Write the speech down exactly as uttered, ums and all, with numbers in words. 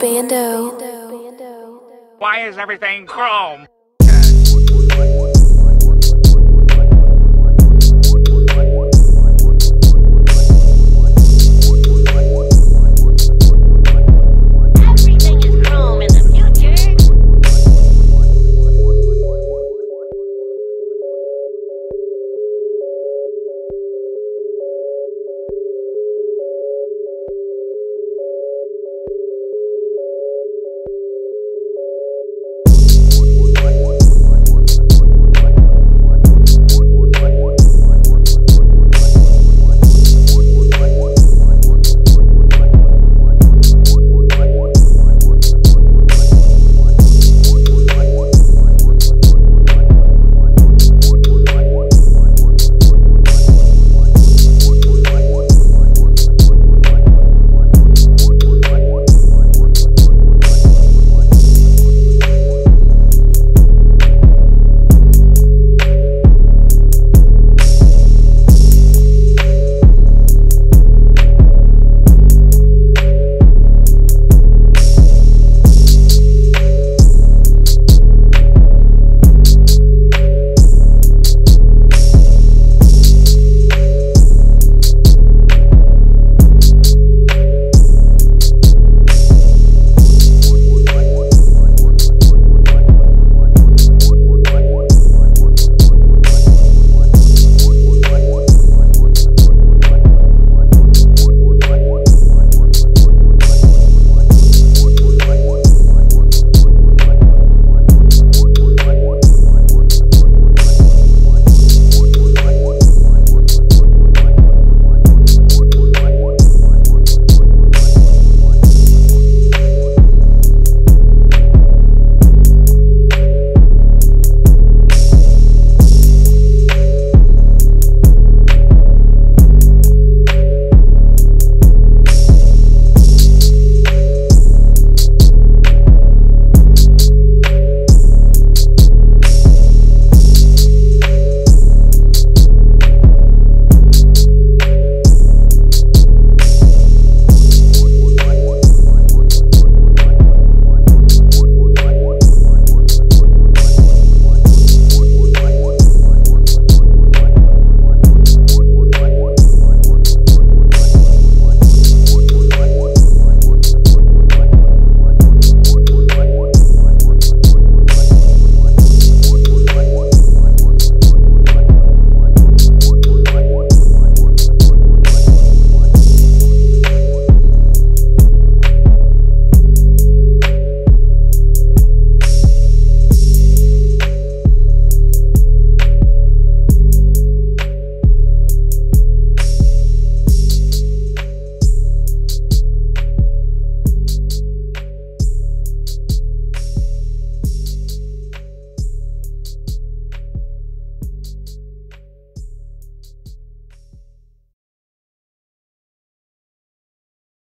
Bando. Why is everything chrome?